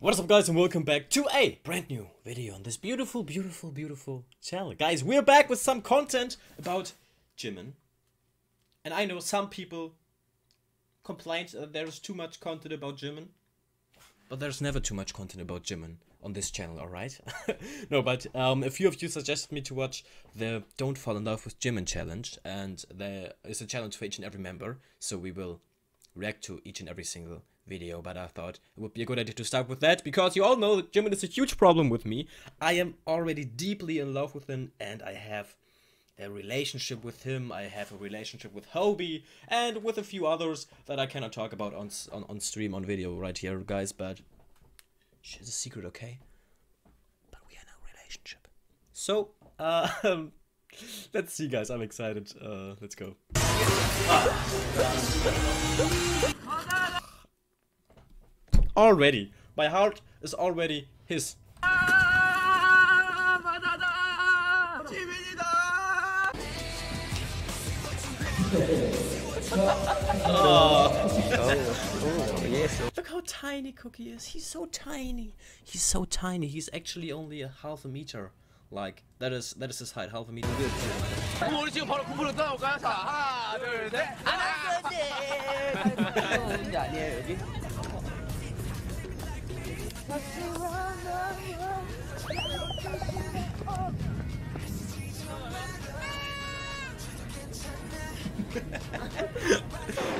What is up, guys, and welcome back to a brand new video on this beautiful, beautiful, beautiful channel. Guys, we're back with some content about Jimin. And I know some people complained that there is too much content about Jimin. But there's never too much content about Jimin on this channel, alright? No, but a few of you suggested me to watch the Don't Fall In Love With Jimin challenge. And there is a challenge for each and every member, so we will react to each and every single video, but I thought it would be a good idea to start with that, because you all know that Jimin is a huge problem with me. I am already deeply in love with him, and I have a relationship with him. I have a relationship with Hobie and with a few others that I cannot talk about on stream, on video right here, guys, but shit is a secret, okay? But we are in a relationship. So, let's see, guys. I'm excited. Let's go. Already. My heart is already his. Oh. Look how tiny Cookie is. He's so tiny. He's so tiny. He's actually only a half a meter. Like, that is his height, half a meter.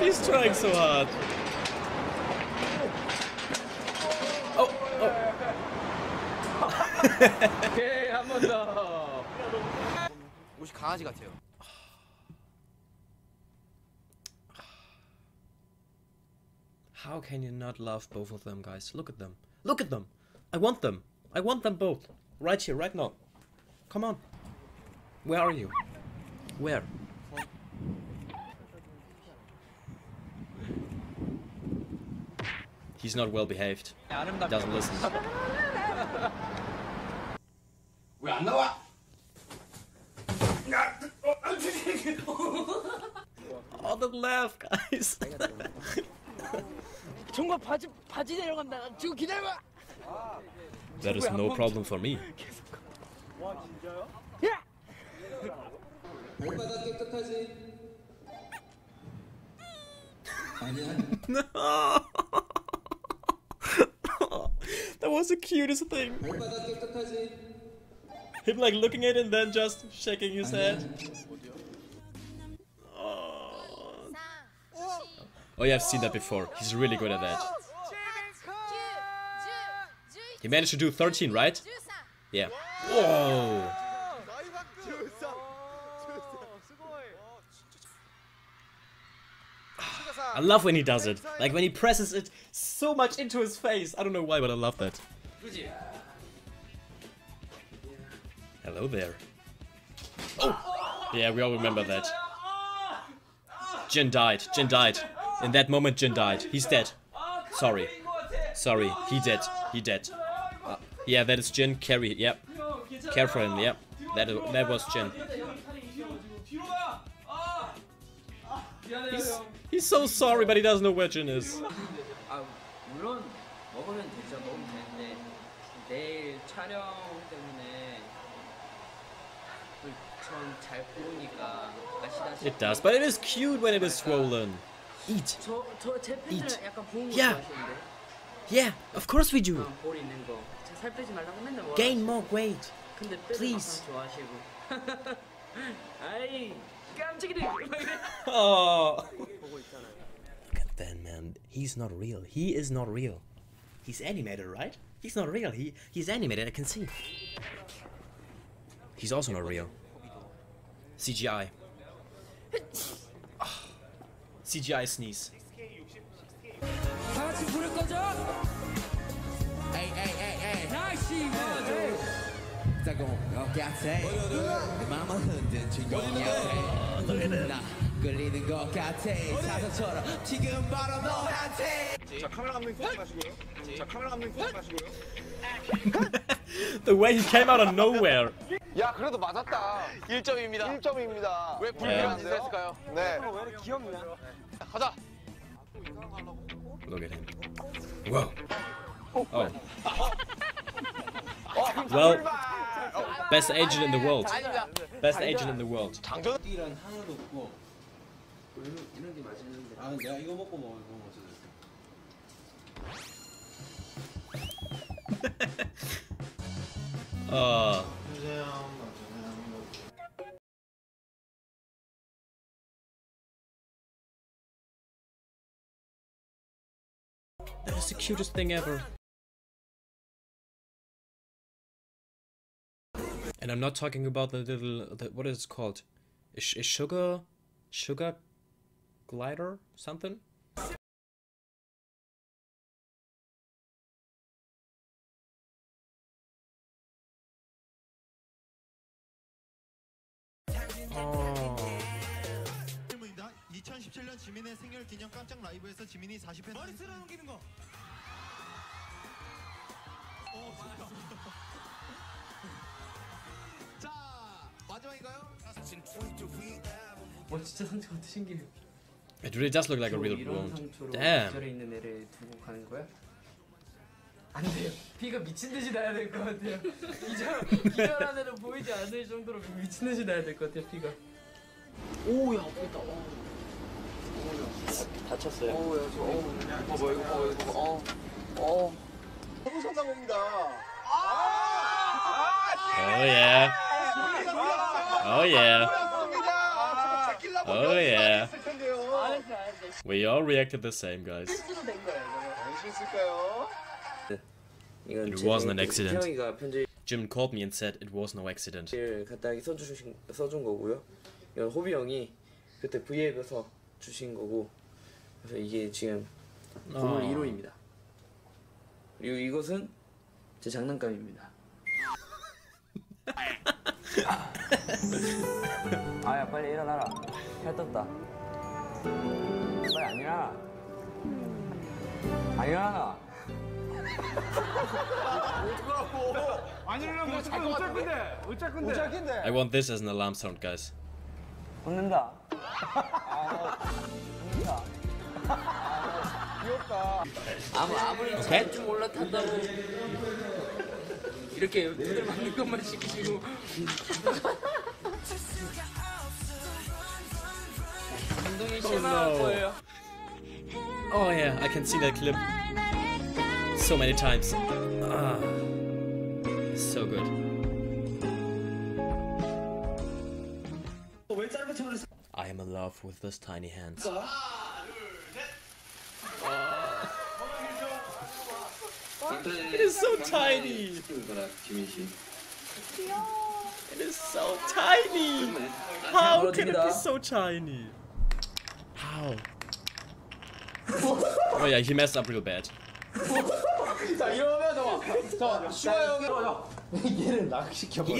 He's trying so hard. Oh, oh. How can you not love both of them, guys? Look at them. Look at them. I want them. I want them both. Right here, right now. Come on. Where are you? Where? He's not well behaved. He doesn't listen. Oh, the laugh, guys. That is no problem for me. No. That was the cutest thing. Him like looking at it and then just shaking his head. Oh yeah, I've seen that before. He's really good at that. He managed to do 13, right? Yeah. Whoa! I love when he does it. Like when he presses it so much into his face. I don't know why, but I love that. Hello there. Oh! Yeah, we all remember that. Jin died. Jin died. In that moment, Jin died. He's dead. Sorry. Sorry. He dead. He dead. Yeah, that is Jin. Carry. Yep. Care for him. Yep. That was Jin. He's so sorry, but he doesn't know where Jin is. It does, but it is cute when it is swollen. Eat. Eat. Yeah. Yeah, of course we do. Gain more weight. Please. Oh. Look at that, man. He's not real. He is not real. He's animated, right? He's not real. He's animated, I can see. He's also not real. CGI. Oh. CGI sneeze. The way he came out of nowhere. 야, 그래도 맞았다. 1점입니다. 1점입니다. 왜 불필요한 짓을 했을까요? 네. 왜 이렇게 귀엽냐? 가자. Look at him. Wow. Oh. Well, best agent in the world. Best agent in the world. That is the cutest thing ever. And I'm not talking about the little, what is it called? A sugar glider? Something? Oh. It really does look like a real wound. Damn. Oh yeah. Oh yeah. Oh yeah. We all reacted the same, guys. It wasn't an accident. Jimin called me and said it was no accident. I want this as an alarm sound, guys. Okay. Oh, no. Oh yeah, I can see that clip so many times. So good. I am in love with those tiny hands. It is so tiny! It is so tiny! How can it be so tiny? How? Oh yeah, he messed up real bad. He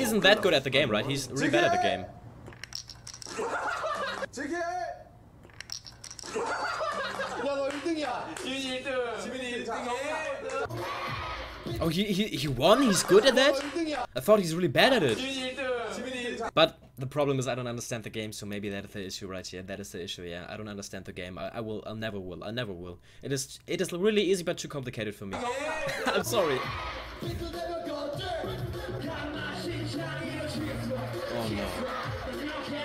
isn't that good at the game, right? He's really bad at the game. Oh, he won? He's good at that? I thought he's really bad at it. But the problem is I don't understand the game, so maybe that is the issue right here. That is the issue, yeah. I don't understand the game. I never will. It is really easy but too complicated for me. I'm sorry. Oh no.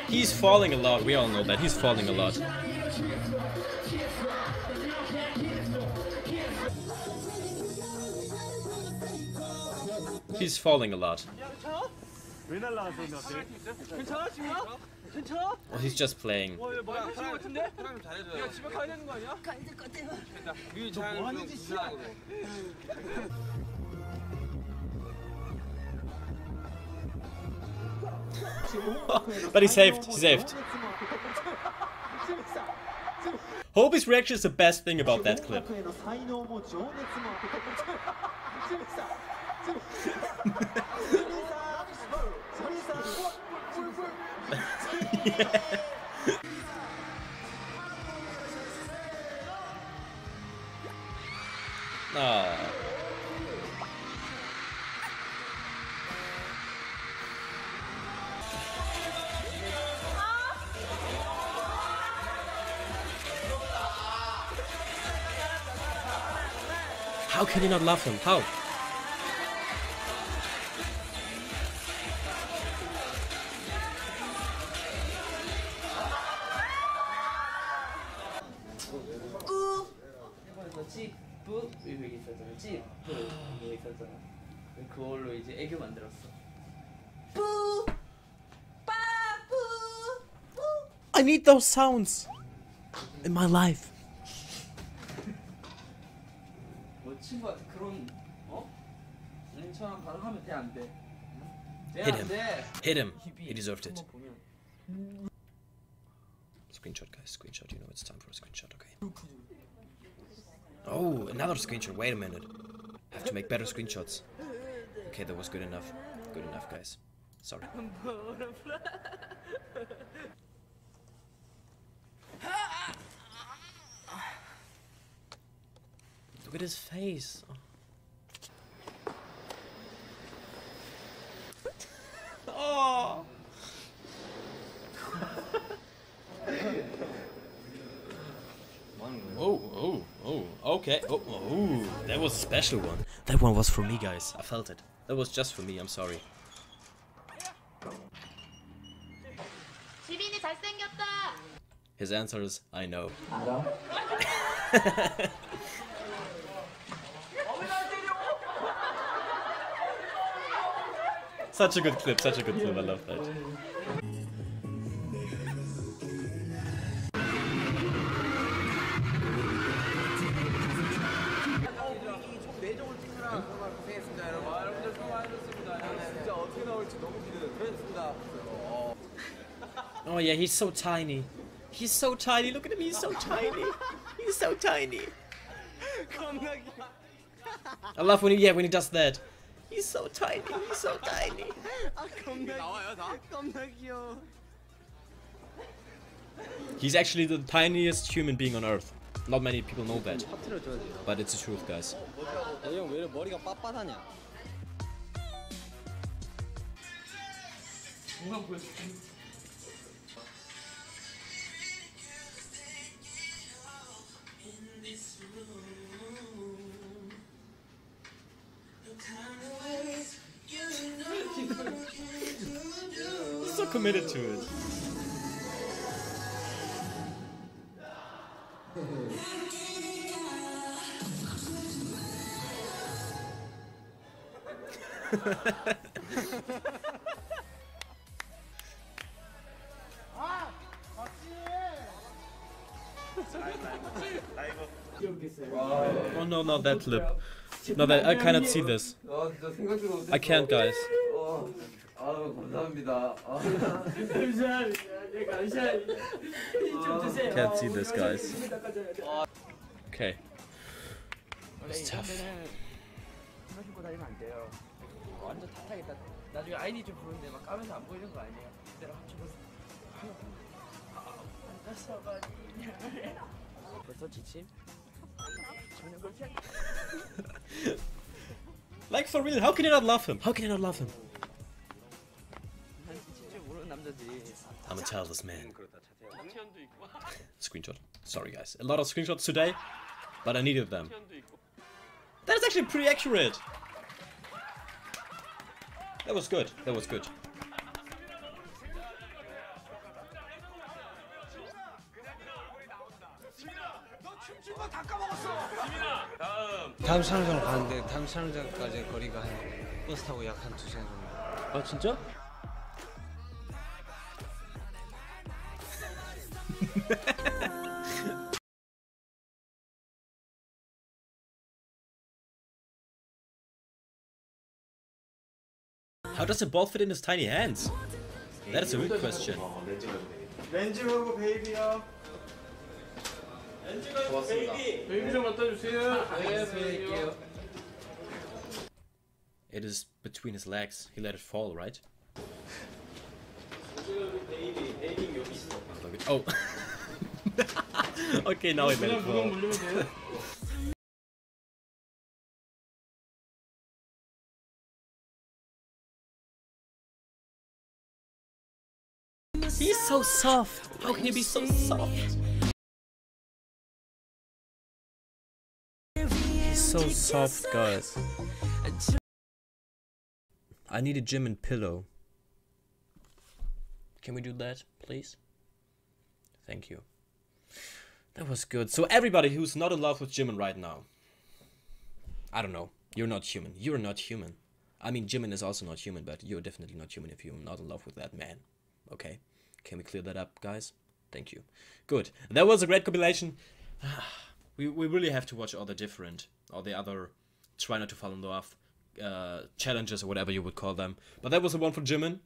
He's falling a lot, we all know that. He's falling a lot. He's falling a lot. Well, he's just playing. But he saved. He saved. Hobie's reaction is the best thing about that clip. Yeah. Oh. How can you not love him? How? 여기 있었잖아, 그치? 여기 있었잖아. 그걸로 이제 애교 만들었어. 뿌, 빠, 뿌, 뿌. I need those sounds in my life. 뭐 친구한테 그런 어? 인처럼 반응하면 돼, 안 돼? 돼, 안 돼? Hit him. He deserved it. Screenshot, guys. Screenshot. You know it's time for a screenshot, okay? Oh, another screenshot. Wait a minute. I have to make better screenshots. Okay, that was good enough. Good enough, guys. Sorry. Look at his face. Oh. Oh, oh, oh, okay. Oh, oh, that was a special one. That one was for me, guys. I felt it. That was just for me, I'm sorry. His answer is, I know. I know. Such a good clip, such a good clip. I love that. Oh yeah, he's so tiny. He's so tiny. Look at him. He's so tiny. He's so tiny. I love when he when he does that. He's so tiny. He's so tiny. He's actually the tiniest human being on Earth. Not many people know that, but it's the truth, guys. So committed to it. Oh no, not that lip. No, that I cannot see this. I can't, guys. Can't see this, guys. Okay. It's tough. Like, for real, how can you not love him? How can you not love him? I'm a childless man. Screenshot. Sorry, guys. A lot of screenshots today, but I needed them. That is actually pretty accurate. That was good. That was good. 다음 상황장 가는데 다음 상황장까지 거리가 한 버스 타고 약 한 2시간 정도. 아 진짜? How does the ball fit in his tiny hands? That is a good question. 렌즈 보고 베이비야. It is between his legs. He let it fall, right? Oh. Okay, now he let it fall. He's so soft. How can you be so soft? so soft, guys. I need a Jimin pillow. Can we do that, please? Thank you. That was good. So everybody who's not in love with Jimin right now, I don't know. You're not human. You're not human. I mean, Jimin is also not human, but you're definitely not human if you're not in love with that man. Okay? Can we clear that up, guys? Thank you. Good. That was a great compilation. We really have to watch all the different, all the other try not to fall in love challenges or whatever you would call them. But that was the one for Jimin.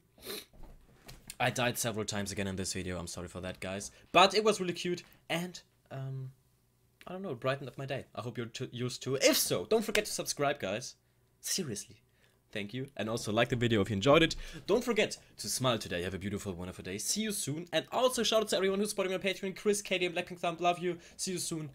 I died several times again in this video. I'm sorry for that, guys. But it was really cute and, I don't know, it brightened up my day. I hope you're used to it. If so, don't forget to subscribe, guys. Seriously. Thank you. And also like the video if you enjoyed it. Don't forget to smile today. Have a beautiful, wonderful day. See you soon. And also shout out to everyone who's supporting my Patreon. Chris, Katie, and BlackPink Thumb. Love you. See you soon.